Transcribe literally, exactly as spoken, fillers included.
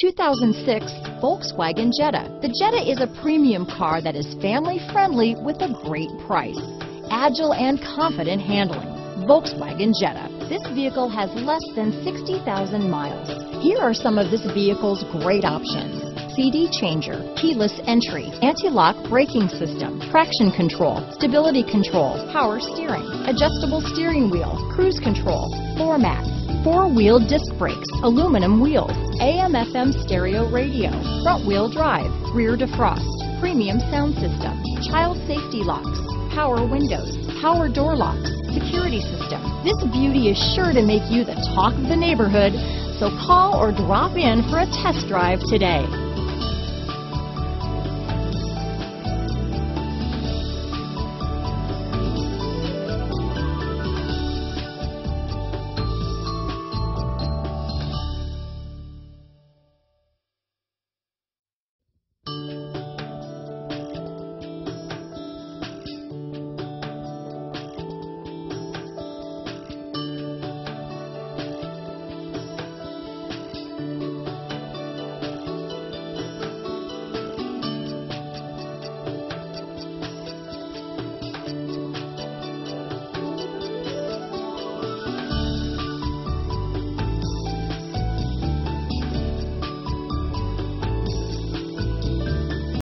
two thousand six Volkswagen Jetta. The Jetta is a premium car that is family-friendly with a great price. Agile and confident handling. Volkswagen Jetta. This vehicle has less than sixty thousand miles. Here are some of this vehicle's great options. C D changer, keyless entry, anti-lock braking system, traction control, stability control, power steering, adjustable steering wheel, cruise control, floor mats, four-wheel disc brakes, aluminum wheels, A M F M stereo radio, front-wheel drive, rear defrost, premium sound system, child safety locks, power windows, power door locks, security system. This beauty is sure to make you the talk of the neighborhood, so call or drop in for a test drive today.